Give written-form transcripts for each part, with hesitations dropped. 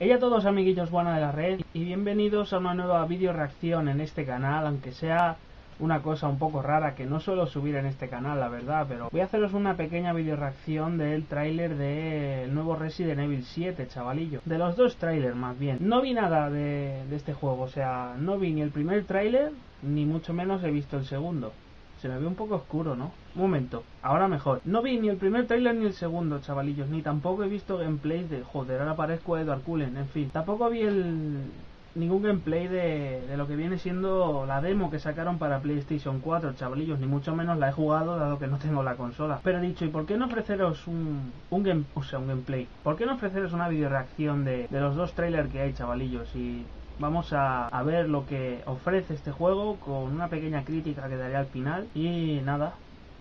Hola a todos amiguillos buenos de la red y bienvenidos a una nueva video reacción en este canal, aunque sea una cosa un poco rara que no suelo subir en este canal, la verdad, pero voy a haceros una pequeña video reacción del tráiler del nuevo Resident Evil 7, chavalillo. De los dos tráilers más bien. No vi nada de este juego, o sea, no vi ni el primer tráiler, ni mucho menos he visto el segundo. Se me ve un poco oscuro, ¿no? Un momento, ahora mejor. No vi ni el primer tráiler ni el segundo, chavalillos, ni tampoco he visto gameplays de... Joder, ahora parezco a Edward Cullen, en fin. Tampoco vi ningún gameplay de lo que viene siendo la demo que sacaron para Playstation 4, chavalillos, ni mucho menos la he jugado, dado que no tengo la consola. Pero he dicho, ¿y por qué no ofreceros un gameplay? ¿Por qué no ofreceros una videoreacción de los dos trailers que hay, chavalillos? Y... vamos a ver lo que ofrece este juego con una pequeña crítica que daré al final. Y nada,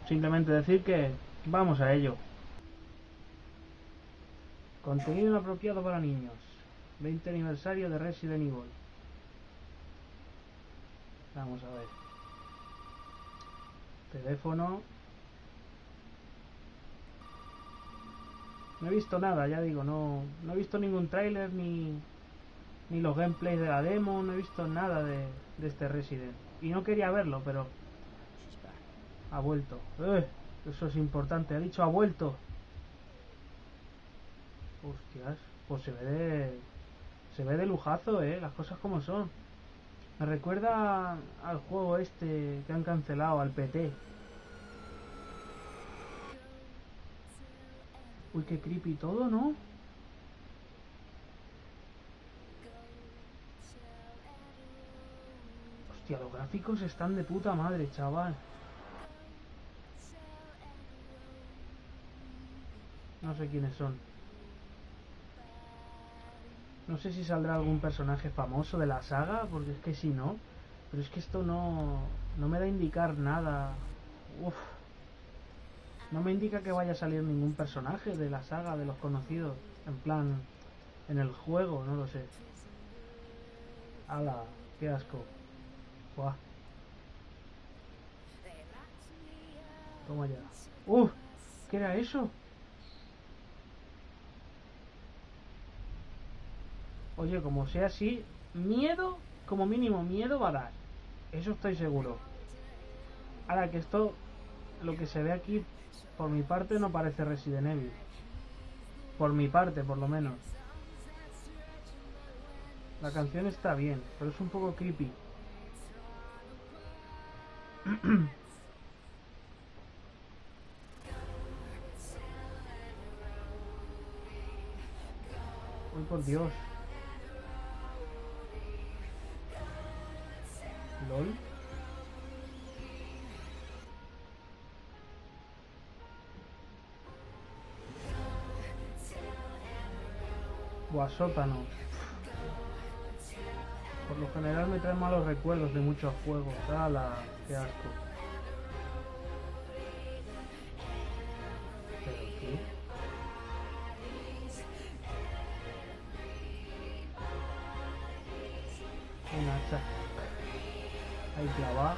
simplemente decir que vamos a ello. Contenido inapropiado para niños. 20 aniversario de Resident Evil. Vamos a ver. Teléfono. No he visto nada, ya digo, no he visto ningún tráiler ni los gameplays de la demo, no he visto nada de este Resident. Y no quería verlo, pero... ha vuelto. Eso es importante, ha dicho ha vuelto. Hostias, pues se ve de lujazo, las cosas como son. Me recuerda al juego este que han cancelado, al PT. Uy, qué creepy todo, ¿no? Hostia, los gráficos están de puta madre, chaval. No sé quiénes son. No sé si saldrá algún personaje famoso de la saga, porque es que si no... pero es que esto no me da a indicar nada. Uf. No me indica que vaya a salir ningún personaje de la saga, de los conocidos. En plan, en el juego, no lo sé. Ala, qué asco. Buah. Toma ya. ¡Uf! ¿Qué era eso? Oye, como sea así, miedo, como mínimo, miedo va a dar. Eso estoy seguro. Ahora que esto, lo que se ve aquí, por mi parte, no parece Resident Evil. Por mi parte, por lo menos. La canción está bien, pero es un poco creepy. Uy, por Dios. LOL. Buah, sótano. Por lo general me traen malos recuerdos de muchos juegos. ¡Hala! ¡Qué asco! ¿Pero qué? Una hacha. Ahí clavada.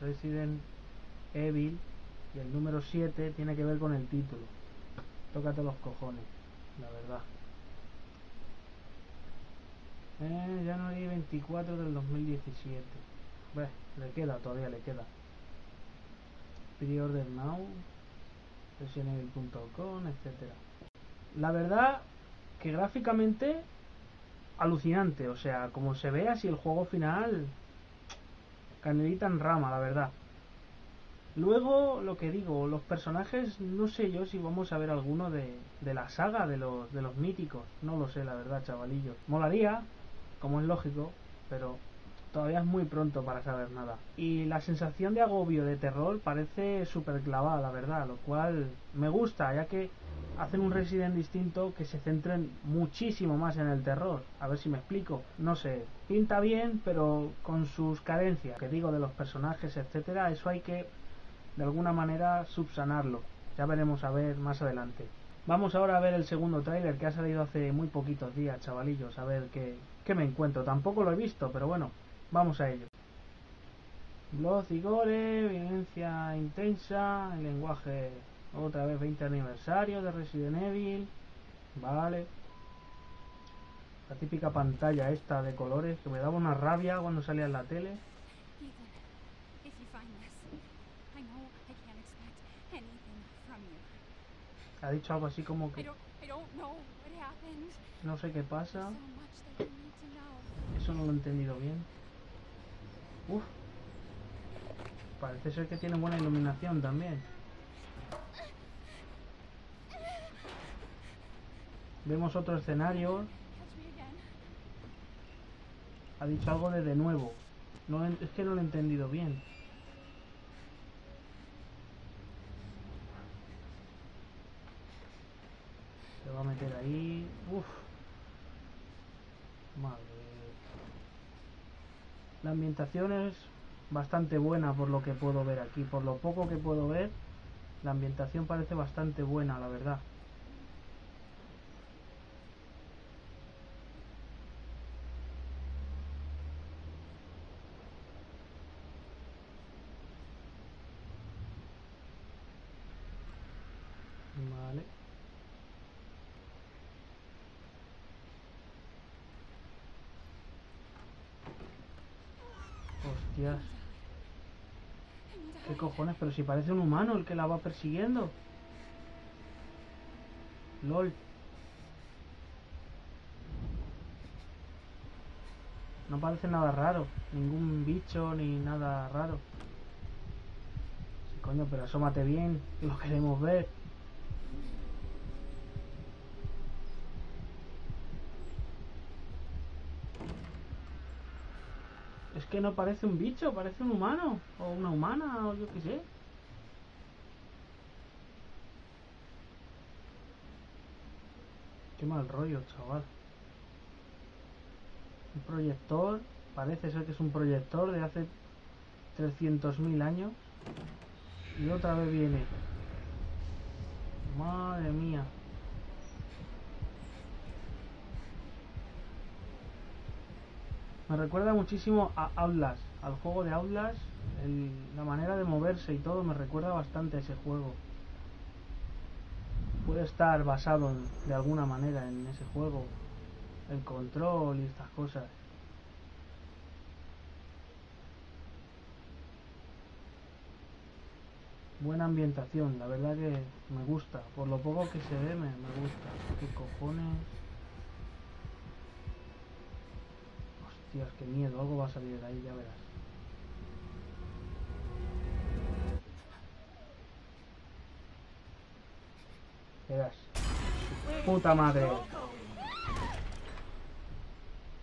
Resident Evil y el número 7 tiene que ver con el título. Tócate los cojones, la verdad. January 24 del 2017. Bueno, le queda, todavía le queda. Pre-order now, resident.com, etc. La verdad que gráficamente alucinante, o sea, como se vea, si el juego final, canelita en rama, la verdad. Luego, lo que digo, los personajes, no sé yo si vamos a ver alguno de la saga, de los míticos. No lo sé, la verdad, chavalillos. Molaría, como es lógico, pero todavía es muy pronto para saber nada. Y la sensación de agobio, de terror, parece súper clavada, la verdad, lo cual me gusta, ya que hacen un Resident distinto que se centren muchísimo más en el terror. A ver si me explico. No sé, pinta bien, pero con sus carencias, que digo, de los personajes, etcétera, eso hay que... de alguna manera subsanarlo. Ya veremos a ver más adelante. Vamos ahora a ver el segundo tráiler que ha salido hace muy poquitos días, chavalillos. A ver qué me encuentro. Tampoco lo he visto, pero bueno, vamos a ello. Blood y gore, violencia intensa, el lenguaje Otra vez 20 aniversario de Resident Evil. Vale. La típica pantalla esta de colores que me daba una rabia cuando salía en la tele. Ha dicho algo así como que no sé qué pasa. Eso no lo he entendido bien. Uf. Parece ser que tiene buena iluminación también. Vemos otro escenario. Ha dicho algo de nuevo. No, es que no lo he entendido bien. Se va a meter ahí. Uf. Madre. La ambientación es bastante buena por lo que puedo ver aquí. Por lo poco que puedo ver, la ambientación parece bastante buena, la verdad. Hostias. ¿Qué cojones? Pero si parece un humano el que la va persiguiendo. LOL. No parece nada raro. Ningún bicho ni nada raro. Sí, coño, pero asómate bien, que lo queremos ver. Es que no parece un bicho, parece un humano o una humana o yo qué sé. Qué mal rollo, chaval. Un proyector, parece ser que es un proyector de hace 300.000 años. Y otra vez viene. Madre mía. Me recuerda muchísimo a Outlast, al juego de Outlast, la manera de moverse y todo me recuerda bastante a ese juego. Puede estar basado de alguna manera en ese juego, el control y estas cosas. Buena ambientación, la verdad que me gusta, por lo poco que se ve me gusta. ¿Qué cojones? Dios, qué miedo, algo va a salir de ahí, ya verás. Verás. ¡Puta madre!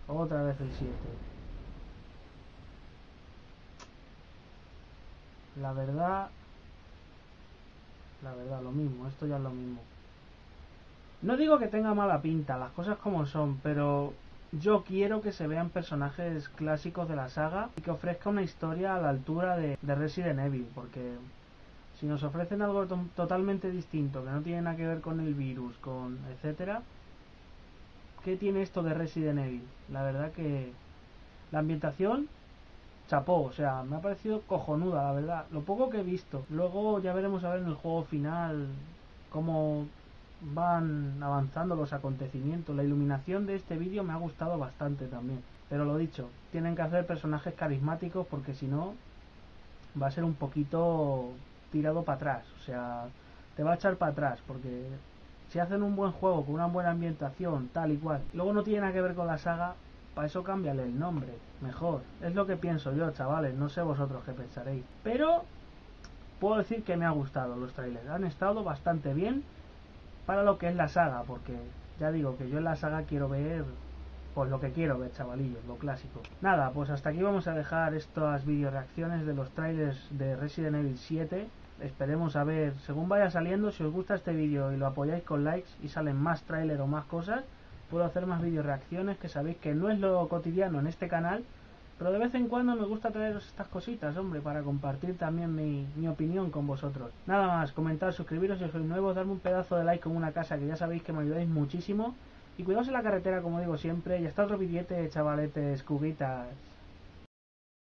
Otra vez el 7. La verdad, lo mismo, esto ya es lo mismo. No digo que tenga mala pinta, las cosas como son, pero yo quiero que se vean personajes clásicos de la saga y que ofrezca una historia a la altura de Resident Evil, porque si nos ofrecen algo totalmente distinto, que no tiene nada que ver con el virus, con etcétera, ¿qué tiene esto de Resident Evil? La verdad que la ambientación, chapó, o sea, me ha parecido cojonuda, la verdad, lo poco que he visto. Luego ya veremos a ver en el juego final cómo van avanzando los acontecimientos. La iluminación de este vídeo me ha gustado bastante también, pero lo dicho, tienen que hacer personajes carismáticos porque si no va a ser un poquito tirado para atrás, o sea, te va a echar para atrás, porque si hacen un buen juego con una buena ambientación, tal y cual, luego no tiene nada que ver con la saga, para eso cámbiale el nombre, mejor, es lo que pienso yo, chavales, no sé vosotros qué pensaréis, pero puedo decir que me ha gustado los trailers, han estado bastante bien para lo que es la saga, porque ya digo que yo en la saga quiero ver pues lo que quiero ver, chavalillos, lo clásico. Nada, pues hasta aquí vamos a dejar estas video reacciones de los trailers de Resident Evil 7. Esperemos a ver, según vaya saliendo, si os gusta este vídeo y lo apoyáis con likes y salen más trailers o más cosas, puedo hacer más video reacciones, que sabéis que no es lo cotidiano en este canal, pero de vez en cuando me gusta traeros estas cositas, hombre, para compartir también mi opinión con vosotros. Nada más, comentad, suscribiros si sois nuevos, darme un pedazo de like como una casa, que ya sabéis que me ayudáis muchísimo. Y cuidaos en la carretera, como digo siempre, y hasta otro billete, chavaletes, cubitas.